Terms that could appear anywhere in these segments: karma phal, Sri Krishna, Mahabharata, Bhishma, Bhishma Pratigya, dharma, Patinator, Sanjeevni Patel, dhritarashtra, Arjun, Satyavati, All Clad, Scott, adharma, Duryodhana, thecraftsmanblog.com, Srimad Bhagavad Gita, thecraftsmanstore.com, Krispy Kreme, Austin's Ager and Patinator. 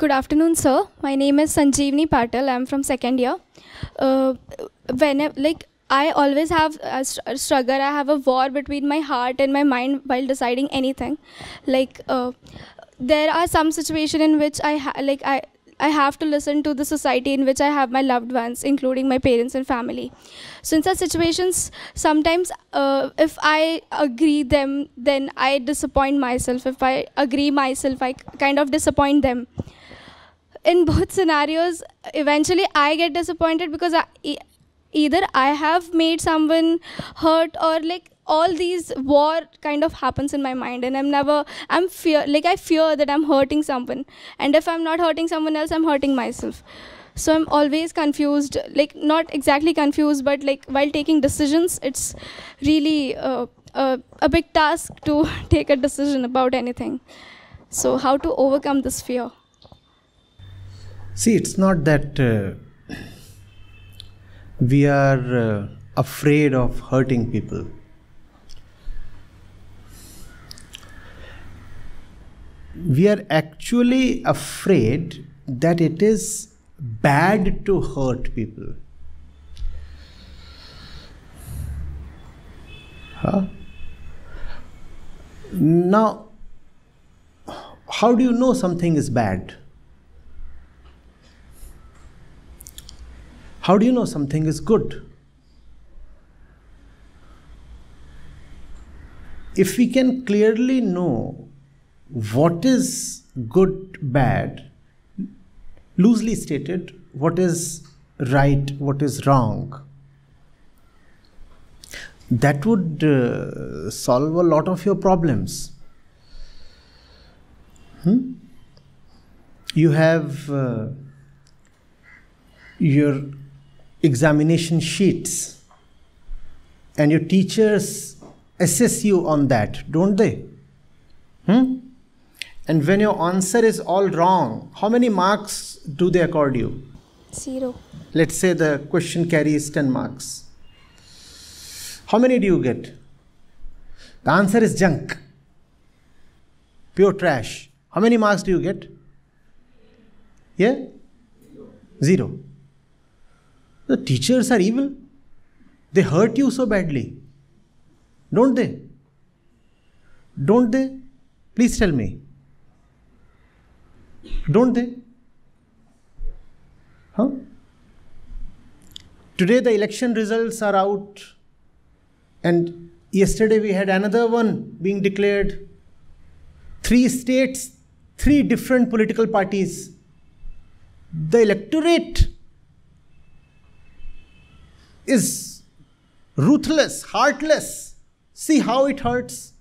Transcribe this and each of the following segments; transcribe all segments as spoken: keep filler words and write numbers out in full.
Good afternoon, sir. My name is Sanjeevni Patel. I'm from second year. Uh, when I, like I always have a struggle. I have a war between my heart and my mind while deciding anything. Like uh, there are some situations in which I ha like I. I have to listen to the society in which I have my loved ones, including my parents and family. So in such situations, sometimes uh, if I agree them, then I disappoint myself. If I agree myself, I kind of disappoint them. In both scenarios, eventually I get disappointed because I, e either I have made someone hurt, or like all these war kind of happens in my mind, and I'm never, I'm fear, like I fear that I'm hurting someone, and if I'm not hurting someone else, I'm hurting myself. So I'm always confused, like not exactly confused, but like while taking decisions, it's really uh, uh, a big task to take a decision about anything. So how to overcome this fear? See, it's not that uh, we are uh, afraid of hurting people. We are actually afraid that it is bad to hurt people. Huh? Now, how do you know something is bad? How do you know something is good? If we can clearly know what is good, bad, loosely stated, what is right, what is wrong, that would uh, solve a lot of your problems. Hmm? You have uh, your examination sheets, and your teachers assess you on that, don't they? Hmm? And when your answer is all wrong, how many marks do they accord you? Zero. Let's say the question carries ten marks. How many do you get? The answer is junk, pure trash. How many marks do you get? Yeah? Zero. The teachers are evil. They hurt you so badly. Don't they? Don't they? Please tell me. Don't they? Huh? Today the election results are out, and yesterday we had another one being declared. Three states, three different political parties. The electorate is ruthless, heartless. See how it hurts.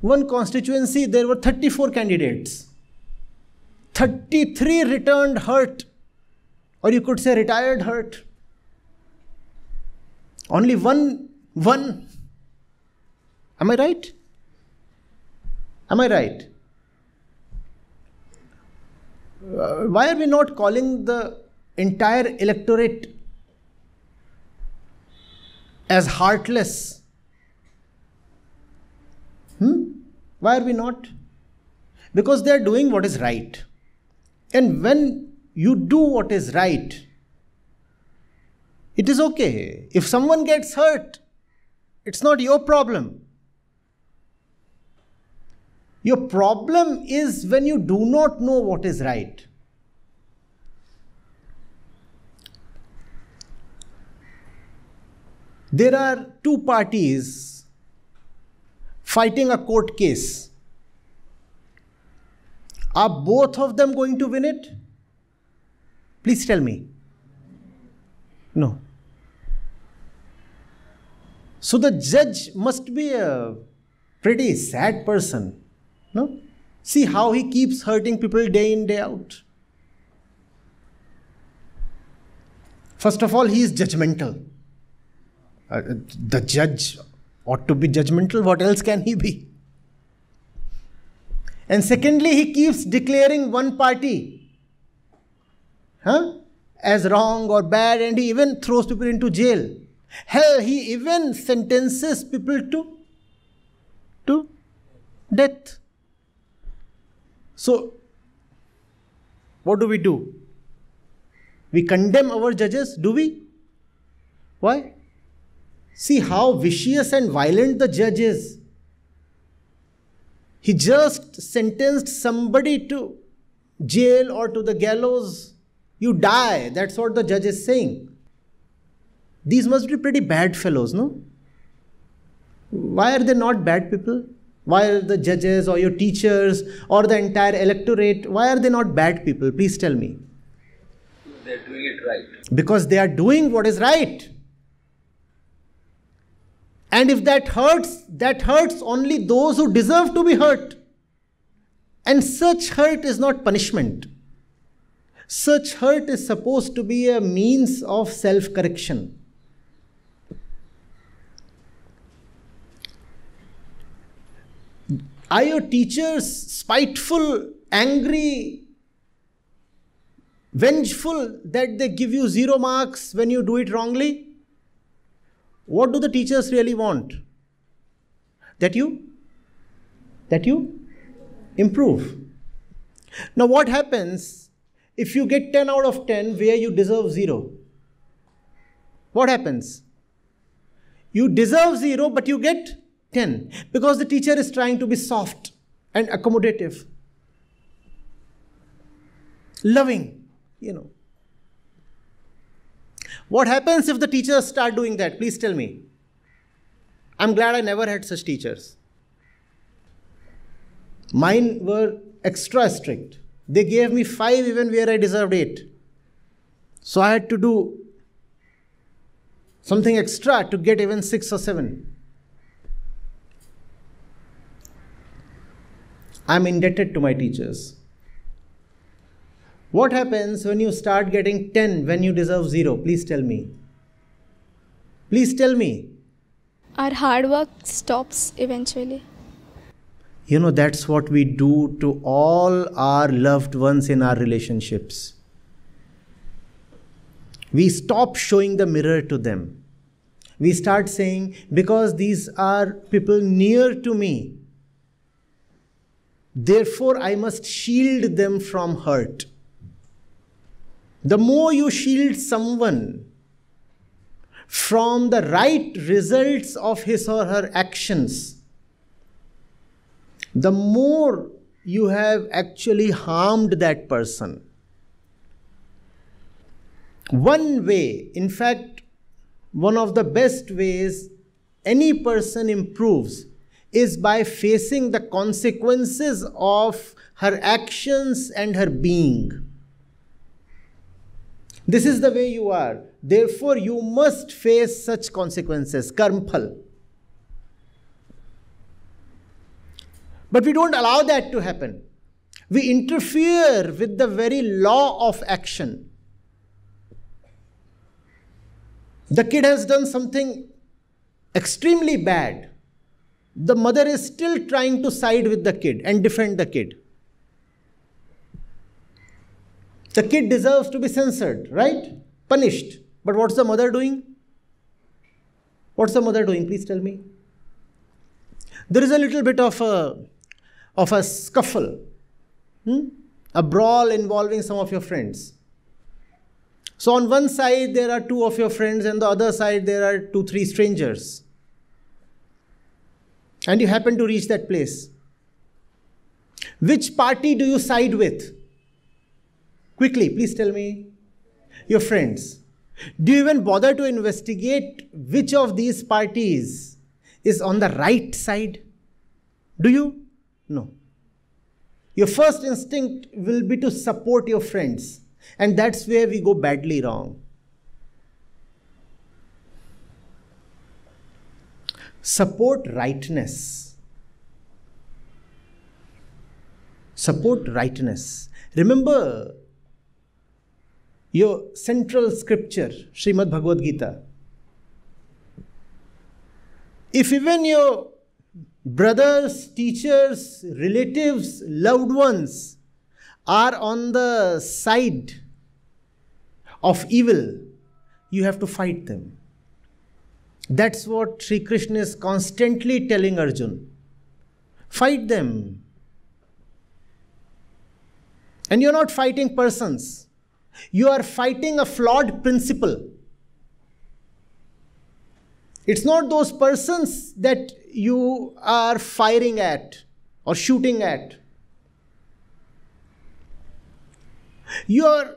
One constituency, there were thirty-four candidates. thirty-three returned hurt, or you could say retired hurt. Only one, one. Am I right? Am I right? Uh, why are we not calling the entire electorate as heartless? Hmm? Why are we not? Because they are doing what is right. And when you do what is right, it is okay. If someone gets hurt, it's not your problem. Your problem is when you do not know what is right. There are two parties fighting a court case. Are both of them going to win it? Please tell me. No. So the judge must be a pretty sad person. No? See how he keeps hurting people day in, day out. First of all, he is judgmental. Uh, the judge ought to be judgmental. What else can he be? And secondly, he keeps declaring one party huh, as wrong or bad, and he even throws people into jail. Hell, he even sentences people to, to death. So, what do we do? We condemn our judges, do we? Why? See how vicious and violent the judge is. He just sentenced somebody to jail or to the gallows. You die, that's what the judge is saying. These must be pretty bad fellows, no? Why are they not bad people? Why are the judges or your teachers or the entire electorate, why are they not bad people? Please tell me. They are doing it right. Because they are doing what is right. And if that hurts, that hurts only those who deserve to be hurt. And such hurt is not punishment. Such hurt is supposed to be a means of self-correction. Are your teachers spiteful, angry, vengeful that they give you zero marks when you do it wrongly? What do the teachers really want? That you, that you improve. Now what happens if you get ten out of ten where you deserve zero? What happens? You deserve zero but you get ten because the teacher is trying to be soft and accommodative, loving, you know. What happens if the teachers start doing that? Please tell me. I'm glad I never had such teachers. Mine were extra strict. They gave me five even where I deserved eight. So I had to do something extra to get even six or seven. I'm indebted to my teachers. What happens when you start getting ten when you deserve zero? Please tell me. Please tell me. Our hard work stops eventually. You know, that's what we do to all our loved ones in our relationships. We stop showing the mirror to them. We start saying, because these are people near to me, therefore I must shield them from hurt. The more you shield someone from the right results of his or her actions, the more you have actually harmed that person. One way, in fact, one of the best ways any person improves is by facing the consequences of her actions and her being. This is the way you are. Therefore, you must face such consequences, karma phal. But we don't allow that to happen. We interfere with the very law of action. The kid has done something extremely bad. The mother is still trying to side with the kid and defend the kid. The kid deserves to be censored, right? Punished. But what's the mother doing? What's the mother doing? Please tell me. There is a little bit of a, of a scuffle, hmm? a brawl involving some of your friends. So on one side there are two of your friends and the other side there are two, three strangers. And you happen to reach that place. Which party do you side with? Quickly, please tell me. Your friends. Do you even bother to investigate which of these parties is on the right side? Do you? No. Your first instinct will be to support your friends, and that's where we go badly wrong. Support rightness. Support rightness. Remember your central scripture, Srimad Bhagavad Gita. If even your brothers, teachers, relatives, loved ones are on the side of evil, you have to fight them. That's what Sri Krishna is constantly telling Arjun. Fight them. And you're not fighting persons. You are fighting a flawed principle. It's not those persons that you are firing at or shooting at. You are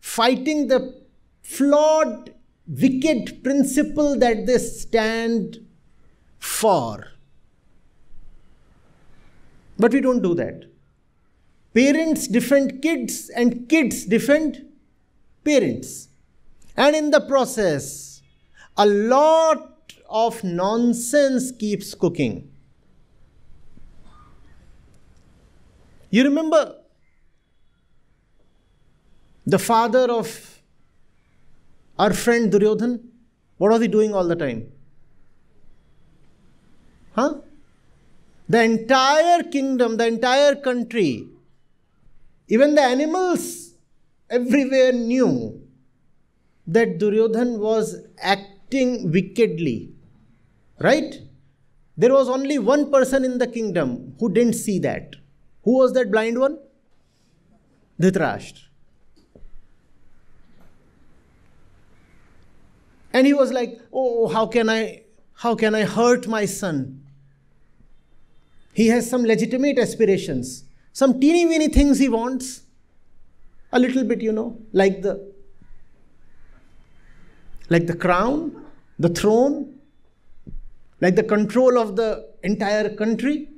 fighting the flawed, wicked principle that they stand for. But we don't do that. Parents defend kids and kids defend parents. And in the process, a lot of nonsense keeps cooking. You remember the father of our friend Duryodhana? What was he doing all the time? Huh? The entire kingdom, the entire country, even the animals everywhere knew that Duryodhana was acting wickedly, right? There was only one person in the kingdom who didn't see that. Who was that blind one? Dhritarashtra. And he was like, oh, how can I, how can I hurt my son? He has some legitimate aspirations. Some teeny weeny things he wants. A little bit, you know, like the, like the crown, the throne, like the control of the entire country.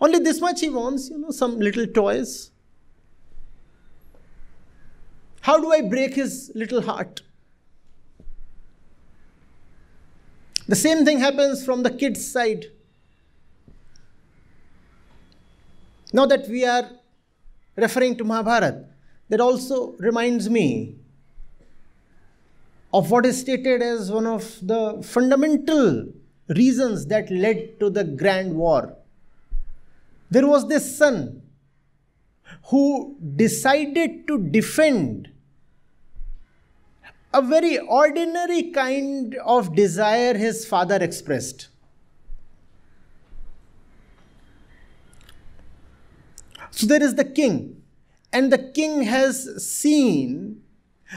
Only this much he wants, you know, some little toys. How do I break his little heart? The same thing happens from the kids' side. Now that we are referring to Mahabharata, that also reminds me of what is stated as one of the fundamental reasons that led to the grand war. There was this son who decided to defend a very ordinary kind of desire his father expressed. So there is the king, and the king has seen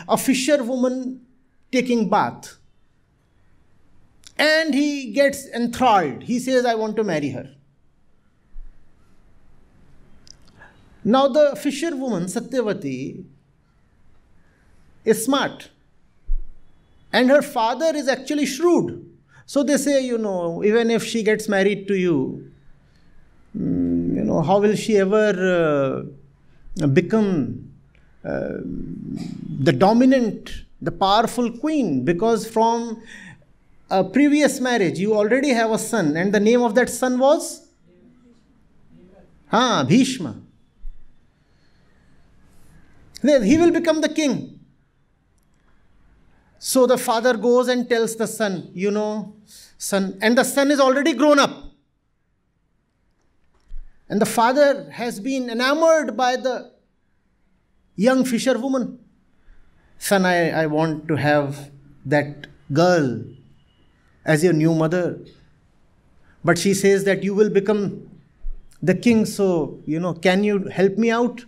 a fisherwoman taking bath, and he gets enthralled. He says, I want to marry her. Now the fisherwoman, Satyavati, is smart, and her father is actually shrewd. So they say, you know, even if she gets married to you, you know, how will she ever uh, become uh, the dominant, the powerful queen? Because from a previous marriage, you already have a son, and the name of that son was? Ah, Bhishma. Then he will become the king. So the father goes and tells the son, you know, son, and the son is already grown up. And the father has been enamored by the young fisherwoman. Son, I, I want to have that girl as your new mother. But she says that you will become the king, so, you know, can you help me out?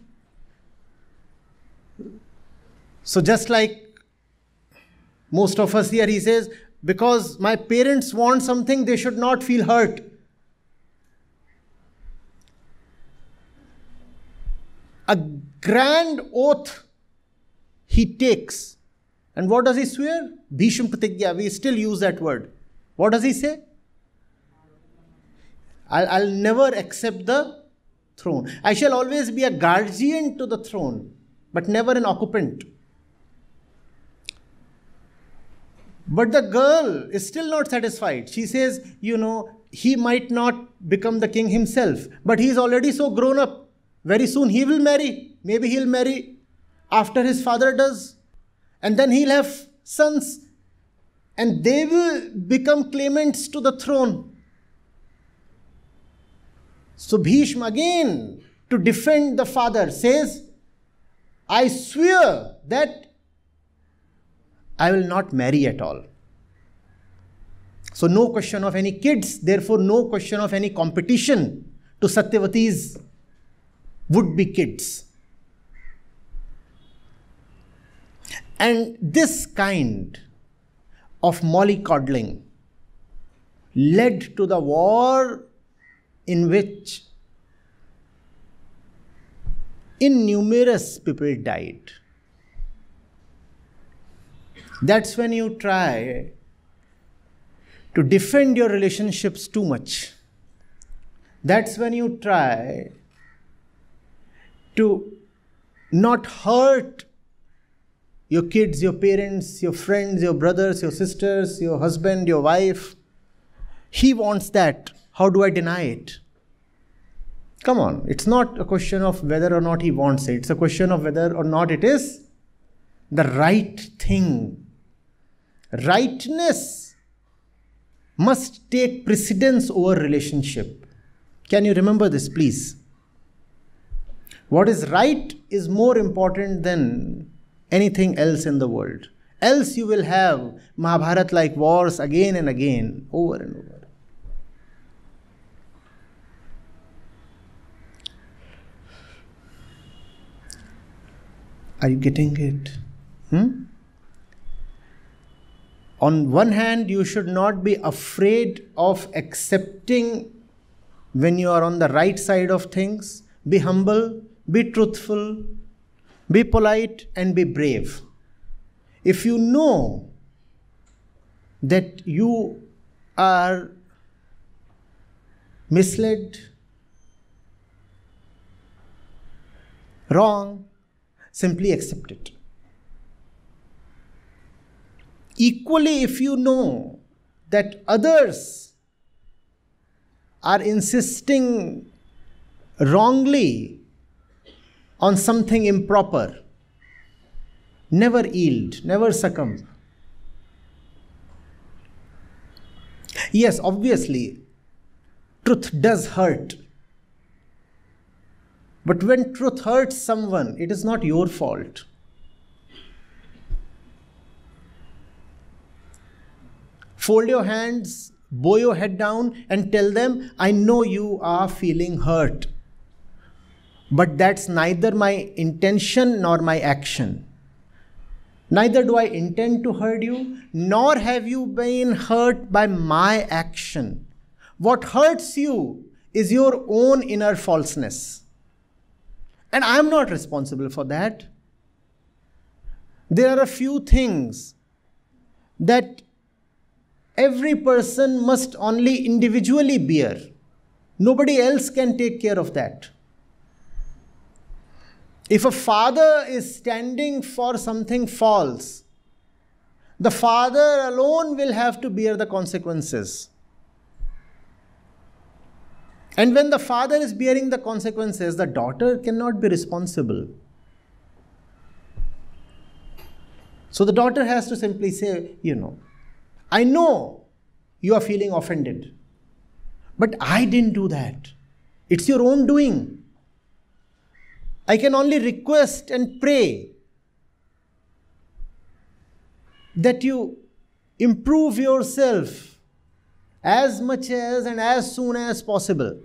So just like most of us here, he says, because my parents want something, they should not feel hurt. A grand oath he takes. And what does he swear? Bhishma Pratigya. We still use that word. What does he say? I'll, I'll never accept the throne. I shall always be a guardian to the throne, but never an occupant. But the girl is still not satisfied. She says, you know, he might not become the king himself, but he's already so grown up. Very soon he will marry. Maybe he'll marry after his father does. And then he'll have sons. And they will become claimants to the throne. So Bhishma again, to defend the father, says, I swear that I will not marry at all. So no question of any kids. Therefore no question of any competition to Satyavati's would be kids. And this kind of mollycoddling led to the war in which innumerous people died. That's when you try to defend your relationships too much. That's when you try to not hurt your kids, your parents, your friends, your brothers, your sisters, your husband, your wife. He wants that. How do I deny it? Come on, it's not a question of whether or not he wants it. It's a question of whether or not it is the right thing. Rightness must take precedence over relationship. Can you remember this, please? What is right is more important than anything else in the world. Else you will have Mahabharata-like wars again and again, over and over. Are you getting it? Hmm? On one hand, you should not be afraid of accepting when you are on the right side of things. Be humble, be truthful, be polite, and be brave. If you know that you are misled, wrong, simply accept it. Equally, if you know that others are insisting wrongly on something improper, never yield, never succumb. Yes, obviously, truth does hurt. But when truth hurts someone, it is not your fault. Fold your hands, bow your head down, and tell them, I know you are feeling hurt, but that's neither my intention nor my action. Neither do I intend to hurt you, nor have you been hurt by my action. What hurts you is your own inner falseness. And I am not responsible for that. There are a few things that every person must only individually bear. Nobody else can take care of that. If a father is standing for something false, the father alone will have to bear the consequences. And when the father is bearing the consequences, the daughter cannot be responsible. So the daughter has to simply say, you know, I know you are feeling offended, but I didn't do that. It's your own doing. I can only request and pray that you improve yourself as much as and as soon as possible.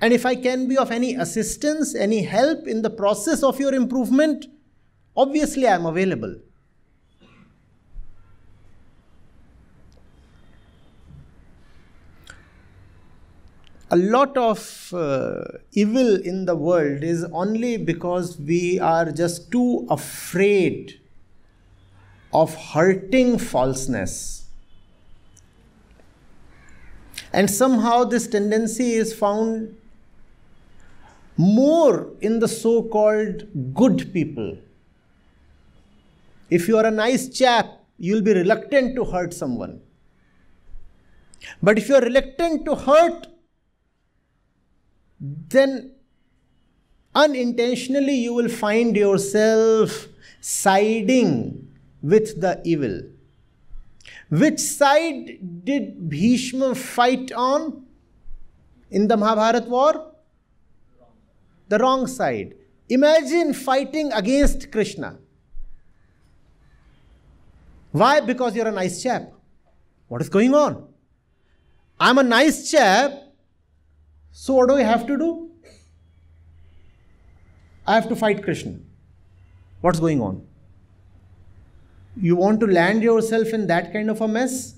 And if I can be of any assistance, any help in the process of your improvement, obviously I am available. A lot of uh, evil in the world is only because we are just too afraid of hurting falseness. And somehow this tendency is found more in the so-called good people. If you are a nice chap, you will be reluctant to hurt someone. But if you are reluctant to hurt, then unintentionally you will find yourself siding with the evil. Which side did Bhishma fight on in the Mahabharata war? The wrong side. Imagine fighting against Krishna. Why? Because you're a nice chap. What is going on? I'm a nice chap, so what do I have to do? I have to fight Krishna. What's going on? You want to land yourself in that kind of a mess?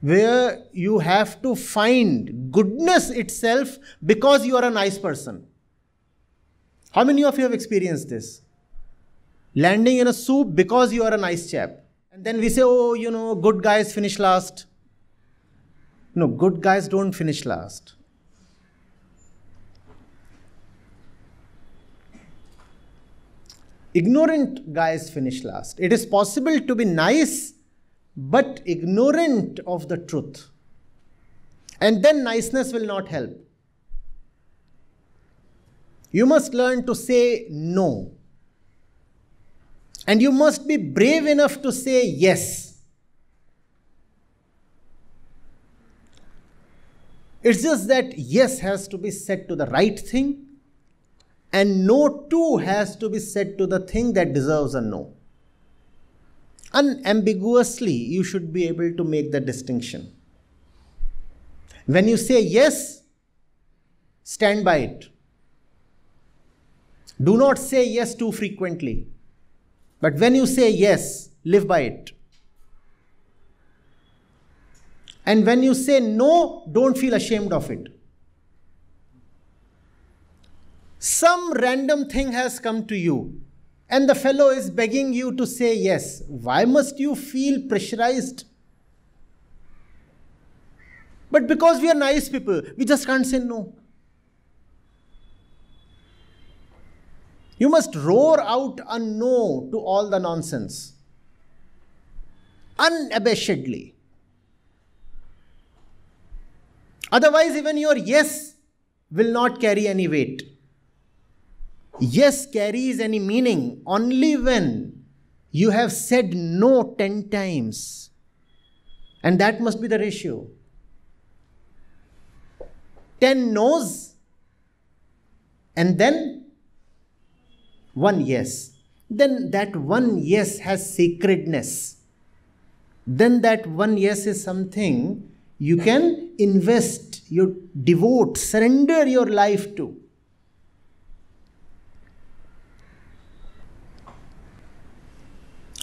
Where you have to find goodness itself because you are a nice person. How many of you have experienced this? Landing in a soup because you are a nice chap. And then we say, oh, you know, good guys finish last. No, good guys don't finish last. Ignorant guys finish last. It is possible to be nice, but ignorant of the truth. And then niceness will not help. You must learn to say no. And you must be brave enough to say yes. It's just that yes has to be said to the right thing, and no too has to be said to the thing that deserves a no. Unambiguously, you should be able to make the distinction. When you say yes, stand by it. Do not say yes too frequently. But when you say yes, live by it. And when you say no, don't feel ashamed of it. Some random thing has come to you, and the fellow is begging you to say yes. Why must you feel pressurized? But because we are nice people, we just can't say no. You must roar out a no to all the nonsense, unabashedly. Otherwise, even your yes will not carry any weight. Yes carries any meaning only when you have said no ten times. And that must be the ratio. Ten no's and then one yes. Then that one yes has sacredness. Then that one yes is something you can invest, you devote, surrender your life to.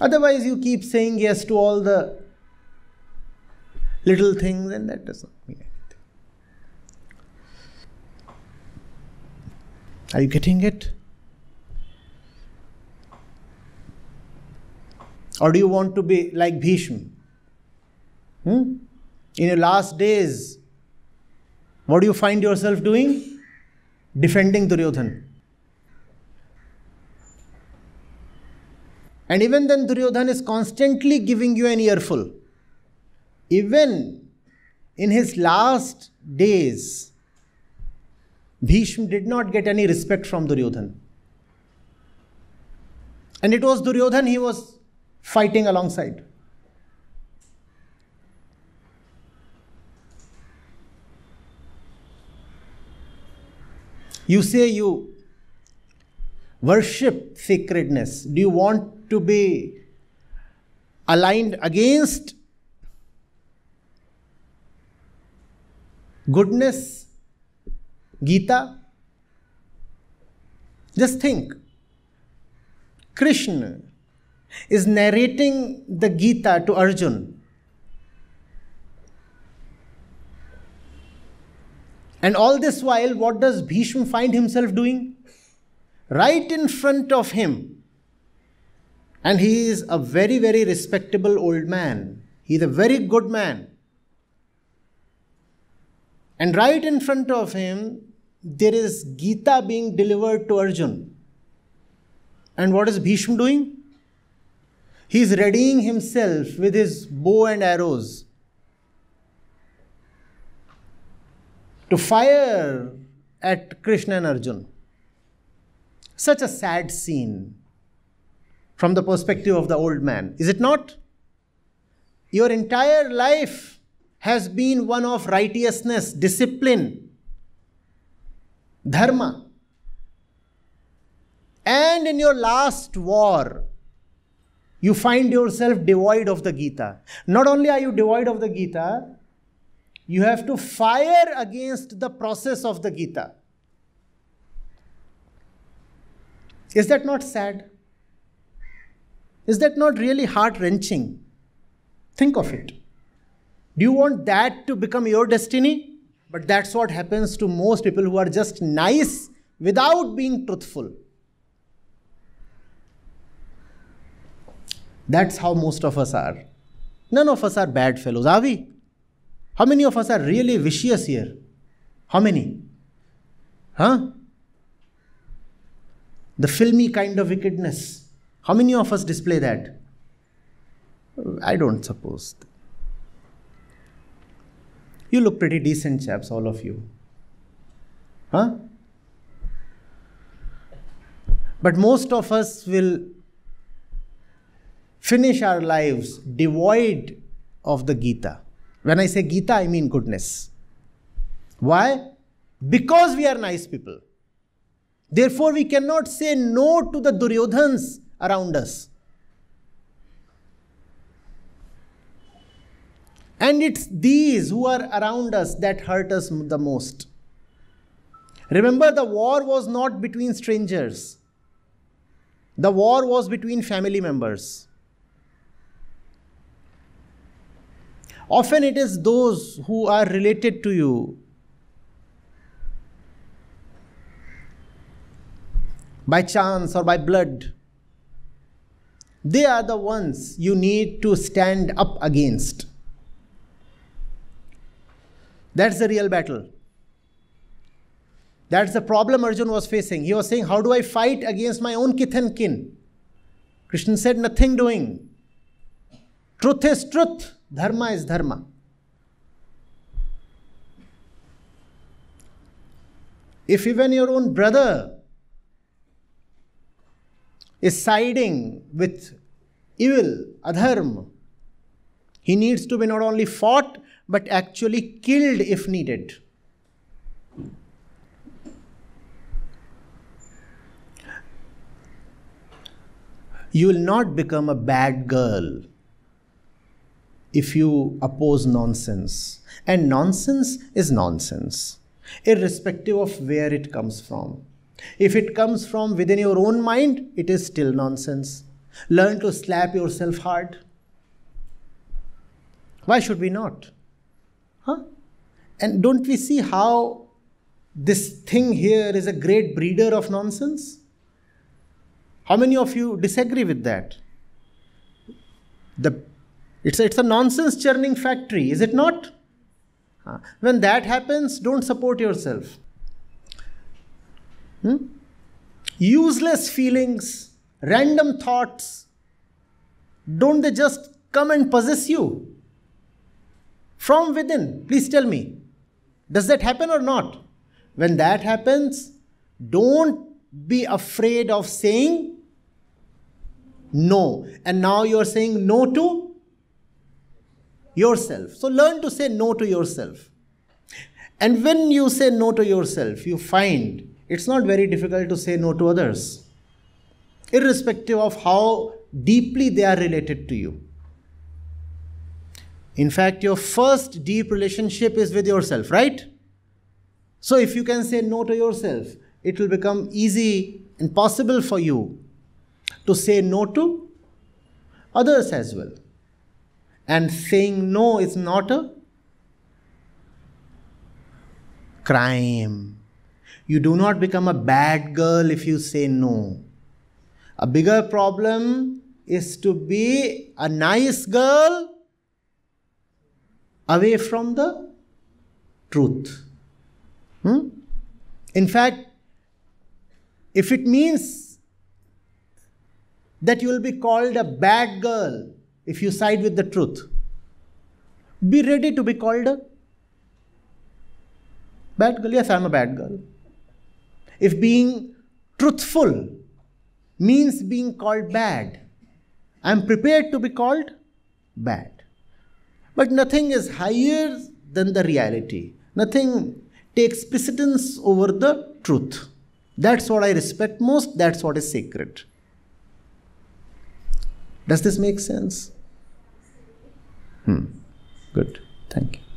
Otherwise, you keep saying yes to all the little things, and that does not mean anything. Are you getting it? Or do you want to be like Bhishma? Hmm? In your last days, what do you find yourself doing? Defending Duryodhana. And even then, Duryodhana is constantly giving you an earful. Even in his last days, Bhishma did not get any respect from Duryodhana. And it was Duryodhana he was fighting alongside. You say you worship sacredness. Do you want to be aligned against goodness, Gita? Just think. Krishna is narrating the Gita to Arjun. And all this while, what does Bhishma find himself doing? Right in front of him. And he is a very, very respectable old man. He is a very good man. And right in front of him, there is Gita being delivered to Arjun. And what is Bhishma doing? He is readying himself with his bow and arrows to fire at Krishna and Arjun. Such a sad scene. From the perspective of the old man, is it not? Your entire life has been one of righteousness, discipline, dharma. And in your last war, you find yourself devoid of the Gita. Not only are you devoid of the Gita, you have to fire against the process of the Gita. Is that not sad? Is that not really heart-wrenching? Think of it. Do you want that to become your destiny? But that's what happens to most people who are just nice without being truthful. That's how most of us are. None of us are bad fellows, are we? How many of us are really vicious here? How many? Huh? The filmy kind of wickedness. How many of us display that? I don't suppose. You look pretty decent chaps, all of you. Huh? But most of us will finish our lives devoid of the Gita. When I say Gita, I mean goodness. Why? Because we are nice people. Therefore, we cannot say no to the Duryodhans around us. And it's these who are around us that hurt us the most. Remember, the war was not between strangers. The war was between family members. Often it is those who are related to you by chance or by blood. They are the ones you need to stand up against. That's the real battle. That's the problem Arjun was facing. He was saying, how do I fight against my own kith and kin? Krishna said, nothing doing. Truth is truth. Dharma is dharma. If even your own brother is siding with evil, adharma, he needs to be not only fought, but actually killed if needed. You will not become a bad girl if you oppose nonsense. And nonsense is nonsense, irrespective of where it comes from. If it comes from within your own mind, it is still nonsense. Learn to slap yourself hard. Why should we not? Huh? And don't we see how this thing here is a great breeder of nonsense? How many of you disagree with that? The, it's, a, it's a nonsense churning factory, is it not? Huh. When that happens, don't support yourself. Hmm? Useless feelings, random thoughts, don't they just come and possess you? From within, please tell me, does that happen or not? When that happens, don't be afraid of saying no. And now you're saying no to yourself. So learn to say no to yourself. And when you say no to yourself, you find it's not very difficult to say no to others, irrespective of how deeply they are related to you. In fact, your first deep relationship is with yourself, right? So if you can say no to yourself, it will become easy and possible for you to say no to others as well. And saying no is not a crime. You do not become a bad girl if you say no. A bigger problem is to be a nice girl away from the truth. Hmm? In fact, if it means that you will be called a bad girl if you side with the truth, be ready to be called a bad girl. Yes, I am a bad girl. If being truthful means being called bad, I am prepared to be called bad. But nothing is higher than the reality. Nothing takes precedence over the truth. That's what I respect most. That's what is sacred. Does this make sense? Hmm. Good. Thank you.